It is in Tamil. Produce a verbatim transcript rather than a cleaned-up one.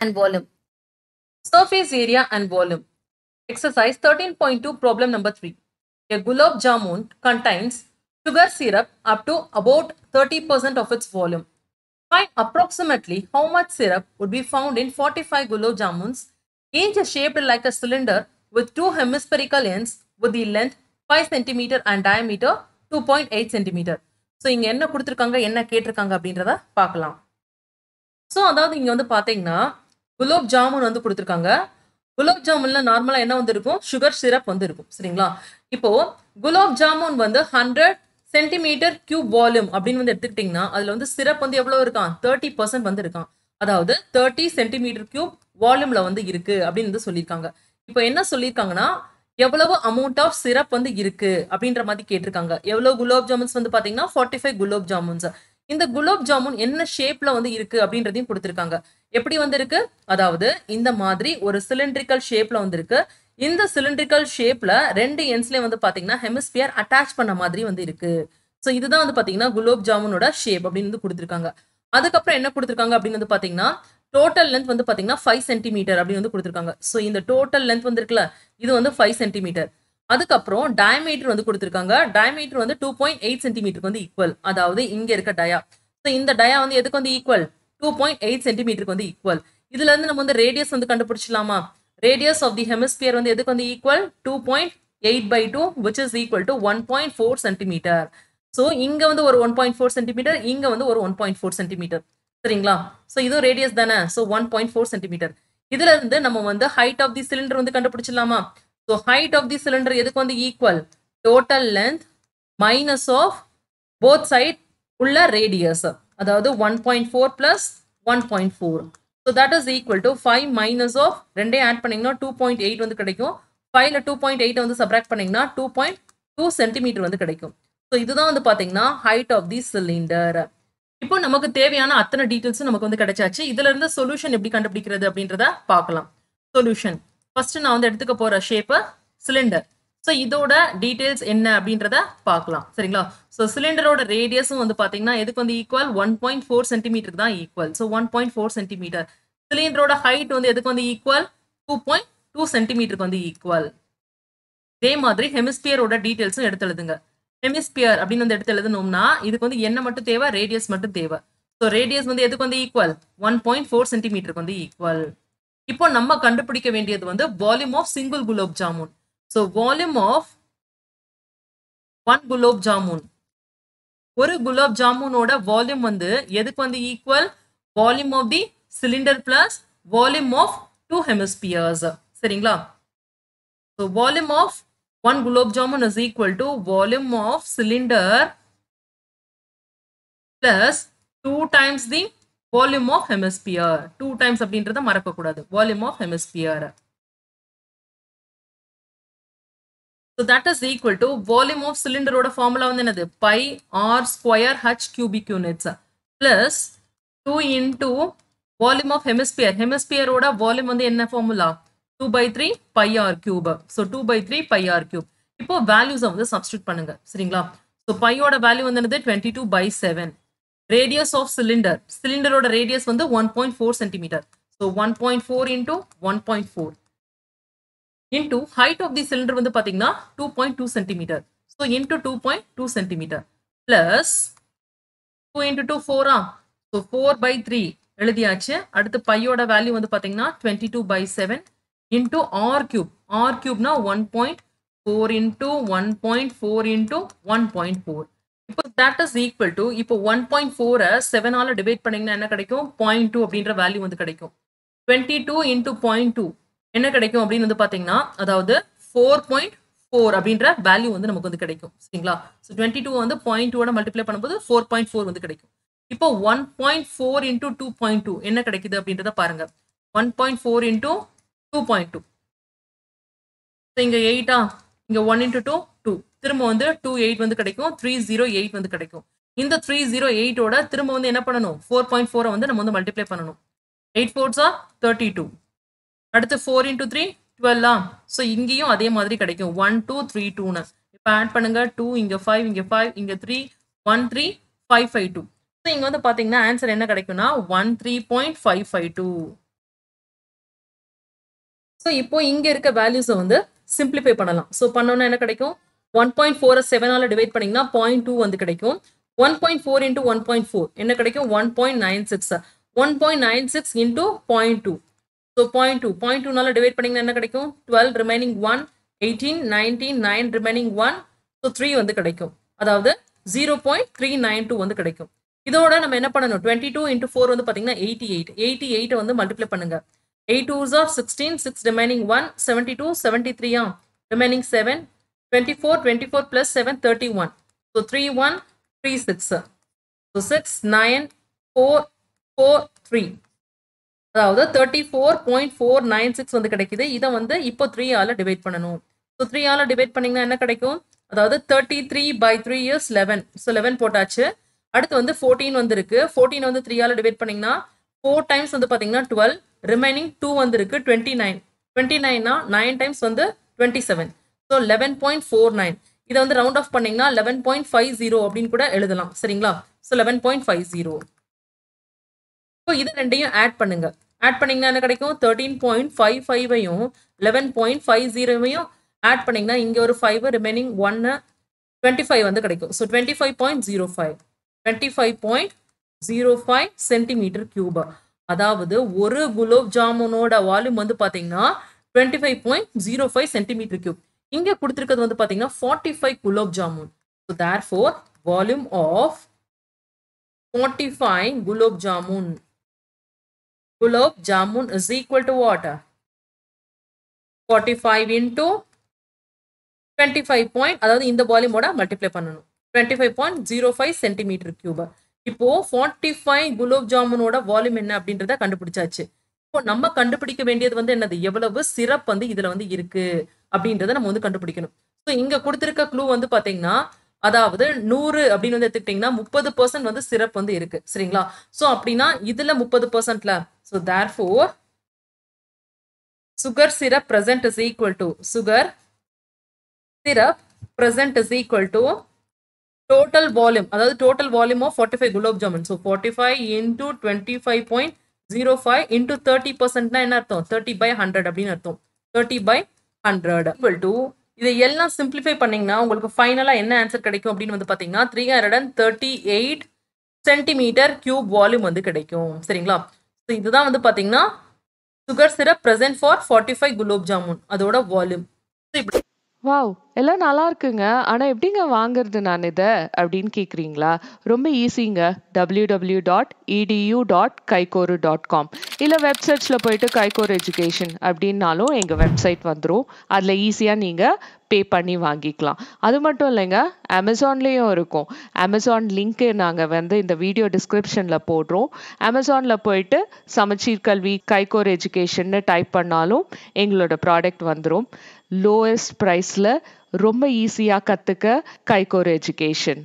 and volume. Surface area and volume. Exercise thirteen point two, problem number three. A gulab jamun contains sugar syrup up to about thirty percent of its volume. Find approximately how much syrup would be found in forty-five gulab jamuns, each shaped like a cylinder with two hemispherical ends with the length five centimeters and diameter two point eight centimeters. So, இங்க என்ன கொடுத்திருக்காங்க என்ன கேட்டிருக்காங்க அப்படின்றத பார்க்கலாம். So, அதாவது இங்க வந்து பாத்தீங்கன்னா குலாப் ஜாமுன் வந்து கொடுத்திருக்காங்க. குலாப் ஜாமுன்ல நார்மலா என்ன வந்திருக்கும் சுகர் சிரப் வந்திருக்கும் சரிங்களா. இப்போ குலாப் ஜாமுன் வந்து ஹண்ட்ரட் சென்டிமீட்டர் கியூப் வால்யூம் அப்படின்னு வந்து எடுத்துக்கிட்டீங்கன்னா அதுல வந்து சிரப் வந்து எவ்வளவு இருக்கான் தேர்ட்டி பர்சன்ட் வந்து இருக்கான். அதாவது தேர்ட்டி சென்டிமீட்டர் கியூப் வால்யூம்ல வந்து இருக்கு அப்படின்னு வந்து சொல்லியிருக்காங்க. இப்போ என்ன சொல்லியிருக்காங்கன்னா எவ்வளவு அமௌண்ட் ஆஃப் சிரப் வந்து இருக்கு அப்படின்ற மாதிரி கேட்டிருக்காங்க. எவ்வளவு குலாப் ஜாமுன்ஸ் வந்து பாத்தீங்கன்னா ஃபார்ட்டி ஃபைவ் குலாப் ஜாமுன்ஸ். இந்த குலாப் ஜாமுன் என்ன ஷேப்ல வந்து இருக்கு அப்படின்றதையும் கொடுத்திருக்காங்க. எப்படி வந்திருக்கு அதாவது இந்த மாதிரி ஒரு சிலிண்ட்ரிக்கல் ஷேப்ல வந்திருக்கு. இந்த சிலிண்ட்ரிக்கல் ஷேப்ல ரெண்டு எண்ட்ஸ்ல வந்து பாத்தீங்கன்னா ஹெமிஸ்பியர் அட்டாச் பண்ண மாதிரி வந்து இருக்கு. ஸோ இதுதான் வந்து பாத்தீங்கன்னா குலாப் ஜாமுனோட ஷேப் அப்படின்னு வந்து கொடுத்திருக்காங்க. அதுக்கப்புறம் என்ன கொடுத்திருக்காங்க அப்படின்னு வந்து பாத்தீங்கன்னா டோட்டல் லென்த் வந்து பாத்தீங்கன்னா ஃபைவ் சென்டிமீட்டர் அப்படின்னு வந்து கொடுத்திருக்காங்க. ஸோ இந்த டோட்டல் லென்த் வந்துருக்குல்ல இது வந்து ஃபைவ் சென்டிமீட்டர். அதுக்கப்புறம் டயமீட்டர் வந்து கொடுத்திருக்காங்க. டயமீட்டர் வந்து டூ பாயிண்ட் எயிட் சென்டிமீட்டருக்கு வந்து ஈக்குவல். அதாவது இங்க இருக்க டயா. ஸோ இந்த டயா வந்து எதுக்கு வந்து ஈக்குவல் டூ பாயிண்ட் எயிட் சென்டிமீட்டருக்கு வந்து ஈக்குவல். இதுல இருந்து நம்ம வந்து ரேடியஸ் வந்து கண்டுபிடிச்சலாமா. ரேடியஸ் ஆஃப் தி ஹெமிஸ்பியர் வந்து எதுக்கு வந்து equal two point eight by two which is equal to one point four centimetre. So இங்க வந்து ஒரு ஒன் பாயிண்ட் ஃபோர் சென்டிமீட்டர் இங்க வந்து ஒரு ஒன் பாயிண்ட் ஃபோர் சென்டிமீட்டர் சரிங்களா. ஸோ இதுவும் ரேடியஸ் தானே. So one point four centimetre. இதுல இருந்து நம்ம வந்து ஹைட் ஆஃப் தி சிலிண்டர் வந்து கண்டுபிடிச்சலாமா. So height of the cylinder எதுக்கு வந்து equal total length minus of both side உள்ள radius. அதாவது one point four plus one point four. So that is equal to five minus of ரெண்டே add பண்ணீங்கன்னா two point eight வந்து கிடைக்கும். five ல two point eight வந்து subtract பண்ணீங்கன்னா two point two சென்டிமீட்டர் வந்து கிடைக்கும். So இதுதான் வந்து பாத்தீங்கன்னா height of the cylinder. இப்போ நமக்கு தேவையான அத்தனை டீடைல்ஸ் நமக்கு வந்து கிடைச்சாச்சு. இதுல இருந்து சொல்யூஷன் எப்படி கண்டுபிடிக்கிறது அப்படின்றத பார்க்கலாம். சொல்யூஷன் ஃபர்ஸ்ட் நான் வந்து எடுத்துக்க போற ஷேப்பு சிலிண்டர். ஸோ இதோட டீடைல்ஸ் என்ன அப்படின்றத பார்க்கலாம் சரிங்களா. ஸோ சிலிண்டரோட ரேடியஸும் வந்து பாத்தீங்கன்னா எதுக்கு வந்து ஈக்குவல் ஒன் பாயிண்ட் ஃபோர் சென்டிமீட்டருக்கு தான் equal. So one point four centimetre. சிலிண்டரோட ஹைட் வந்து எதுக்கு வந்து ஈக்குவல் டூ பாயிண்ட் டூ சென்டிமீட்டருக்கு வந்து ஈக்குவல். இதே மாதிரி ஹெமிஸ்பியரோட டீடைல்ஸும் எடுத்து எழுதுங்க. ஹெமிஸ்பியர் அப்படின்னு வந்து எடுத்து எழுதணும்னா இதுக்கு வந்து என்ன மட்டும் தேவை ரேடியஸ் மட்டும் தேவை. ஸோ ரேடியஸ் வந்து எதுக்கு வந்து ஈக்குவல் ஒன் பாயிண்ட் ஃபோர் சென்டிமீட்டருக்கு வந்து ஈக்குவல். இப்போ நம்ம கண்டுபிடிக்க வேண்டியது வந்து volume of single gulab jamun. So volume of one gulab jamun. ஒரு குலாப் ஜாமுனோட வால்யூம் வந்து எதுக்கு வந்து equal volume of the cylinder plus volume of two hemispheres சரிங்களா. So volume of one gulab jamun is equal to volume of cylinder plus two times the volume of hemisphere. Two times அப்படின்றத மறக்கக்கூடாது. Volume of hemisphere. So that is equal to volume of சிலிண்டரோட ஃபார்முலா வந்து என்னது by r square h cubic units plus two into volume of hemisphere. ஹெமிஸ்பியரோட வால்யூம் வந்து என்ன formula two by three pi r cube. So two by three pi r cube. இப்போ வேல்யூஸை வந்து சப்ஸ்டியூட் பண்ணுங்க சரிங்களா. ஸோ பையோட வேல்யூ வந்து என்னது twenty two by seven. radius of cylinder, சிலிண்டரோட radius வந்து one point four centimetre. So one point four into one point four into height of the cylinder வந்து பார்த்தீங்கன்னா two point two centimetre. So into two point two centimetre plus two into two ஃபோரா. ஸோ ஃபோர் பை த்ரீ எழுதியாச்சு. அடுத்து பையோட வேல்யூ வந்து பார்த்தீங்கன்னா twenty two by seven into r cube. R கியூப்னா one point four into one point four into one point four. இப்போ தட் இஸ் ஈக்குவல் டு இப்போ ஒன் பாயிண்ட் ஃபோரை செவனால டிவைட் பண்ணீங்கன்னா என்ன கிடைக்கும் பாயிண்ட் டூ அப்படின்ற வேல்யூ வந்து கிடைக்கும். Twenty two into point two என்ன கிடைக்கும் அப்படின்னு வந்து பாத்தீங்கன்னா அதாவது ஃபோர் பாயிண்ட் ஃபோர் அப்படின்ற வேல்யூ வந்து நமக்கு வந்து கிடைக்கும் சரிங்களா. ஸோ டுவெண்ட்டி டூ வந்து பாயிண்ட் டூவோட மல்டிப்ளை பண்ணும்போது ஃபோர் பாயிண்ட் ஃபோர் வந்து கிடைக்கும். இப்போ one point four into two point two என்ன கிடைக்குது அப்படின்றத பாருங்க. One point four into two point two. So இங்க எயிட்டா இங்க ஒன் இன்டூ டூ டூ. திரும்ப வந்து டூ எயிட் வந்து கிடைக்கும். த்ரீ ஜீரோ எயிட் வந்து கிடைக்கும். இந்த த்ரீ ஜீரோ எயிட்டோட திரும்ப வந்து என்ன பண்ணணும் ஃபோர் பாயிண்ட் ஃபோரை வந்து நம்ம வந்து மல்டிப்ளை பண்ணணும். எயிட் ஃபோர்ஸா தேர்ட்டி டூ. அடுத்து ஃபோர் இன்டூ த்ரீ டுவெல்லா. ஸோ இங்கேயும் அதே மாதிரி கிடைக்கும் ஒன் டூ த்ரீ டூன்னு. இப்போ ஆட் பண்ணுங்க டூ இங்கே ஃபைவ் இங்கே ஃபைவ் இங்கே three one three five five two. So இங்கே வந்து பார்த்தீங்கன்னா ஆன்சர் என்ன கிடைக்கும்னா one three point five five two. So இப்போ இங்க இருக்க values வந்து simplify பண்ணலாம். So பண்ணோம்னா என்ன கிடைக்கும்? one point four seven ஆல divide பண்ணீங்கன்னா zero point two வந்து கிடைக்கும். one point four into one point four என்ன கிடைக்கும்? one point nine six. one point nine six into zero point two. So zero point two. zero point two நால divide பண்ணீங்கன்னா என்ன கிடைக்கும்? twelve remaining one, eighteen, nineteen, nine remaining one. So three வந்து கிடைக்கும். அதாவது zero point three nine two வந்து கிடைக்கும். இதோட நம்ம என்ன பண்ணனும்? twenty-two into four வந்து பாத்தீங்கன்னா eighty-eight. eighty-eight வந்து multiply பண்ணுங்க. eight twos are sixteen, six remaining one, seventy-two, seventy-three are remaining seven, twenty-four, twenty-four plus seven, thirty-one. So three one, three six. So six, nine, four, four, three. That is thirty-four point four nine six வந்து கிடைக்குது. இதை வந்து இப்போ three ஆல டிவைட் பண்ணனும். So three ஆல டிவைட் பண்ணீங்கன்னா என்ன கிடைக்கும்? அதாவது thirty-three by three is eleven. So eleven போட்டாச்சு. அடுத்து வந்து fourteen வந்திருக்கு. fourteen வந்து three ஆல டிவைட் பண்ணீங்கன்னா four times வந்து பாத்தீங்கன்னா twelve. Remaining two வந்திருக்கு twenty-nine. twenty-nine ஆ nine times வந்து twenty-seven. So eleven point four nine. இதை வந்து round off பண்ணீங்கன்னா eleven point five zero அப்படினு கூட எழுதலாம். சரிங்களா? So eleven point five zero. இப்போ இது ரெண்டையும் ஆட் பண்ணுங்க. ஆட் பண்ணீங்கன்னா என்ன கிடைக்கும்? thirteen point five five ஐயும் eleven point five zero ஐயும் ஆட் பண்ணீங்கன்னா இங்க ஒரு five remaining one twenty-five வந்து கிடைக்கும். So twenty-five point zero five. twenty-five point zero five centimetre cube. அதாவது ஒரு குலோப் ஜாமுனோட வால்யூம் வந்து பாத்தீங்கன்னா twenty-five point zero five centimetre cube. இங்க கொடுத்திருக்கிறது வந்து பாத்தீங்கன்னா forty-five gulab jamun. So therefore volume of forty-five gulab jamun gulab jamun is equal to what? forty-five into twenty-five point, அதாவது இந்த வால்யூமோட மல்டிப்ளை பண்ணணும். twenty-five point zero five centimetre cube. இப்போ forty-five குலோப் ஜாமுனோட வால்யூம் என்ன அப்படின்றத கண்டுபிடிச்சாச்சு. இப்போ நம்ம கண்டுபிடிக்க வேண்டியது வந்து என்னது? எவ்வளவு சிரப் வந்து இதுல வந்து இருக்கு அப்படின்றத நம்ம வந்து கண்டுபிடிக்கணும். ஸோ இங்க கொடுத்திருக்க க்ளூ வந்து பாத்தீங்கன்னா அதாவது நூறு அப்படின்னு வந்து எடுத்துக்கிட்டீங்கன்னா முப்பது பெர்சன்ட் வந்து சிரப் வந்து இருக்கு. சரிங்களா? ஸோ அப்படின்னா இதுல முப்பது பெர்சன்ட்ல. So therefore sugar syrup present is equal to sugar syrup present is equal to total volume, that total volume of forty-five gulab jamun. So forty-five into twenty-five point zero five into thirty percent na enna artham? thirty by one hundred appdin artham. thirty by one hundred equal to idha ella simplify pannina ungalku finally enna answer kedaikum appdin vandu pathinga three hundred thirty-eight centimeter cube volume vandu kedaikum. Seringla? So idha dhaan vandu pathinga sugar syrup present for forty-five gulab jamun adoda volume. So wow, எல்லாம் நல்லா இருக்குங்க. ஆனால் எப்படிங்க வாங்குறது நான் இதை அப்படின்னு கேட்குறீங்களா? ரொம்ப ஈஸிங்க. W W dot edu dot கைகோரு டாட் காம் இல்லை வெப்சைட்ஸில் போயிட்டு கைகோரு எஜுகேஷன் அப்படின்னாலும் எங்கள் வெப்சைட் வந்துடும். அதில் ஈஸியாக நீங்கள் பே பண்ணி வாங்கிக்கலாம். அது மட்டும் இல்லைங்க, அமேசான்லேயும் இருக்கும். அமேசான் லிங்க்கு நாங்கள் வந்து இந்த வீடியோ டிஸ்கிரிப்ஷனில் போடுறோம். அமேசானில் போயிட்டு சமச்சீர் கல்வி கைகோர் எஜுகேஷன்னு டைப் பண்ணாலும் எங்களோட ப்ராடக்ட் வந்துடும். லோவஸ்ட் ப்ரைஸில் ரொம்ப ஈஸியாக கற்றுக்க கைகோர் எஜுகேஷன்.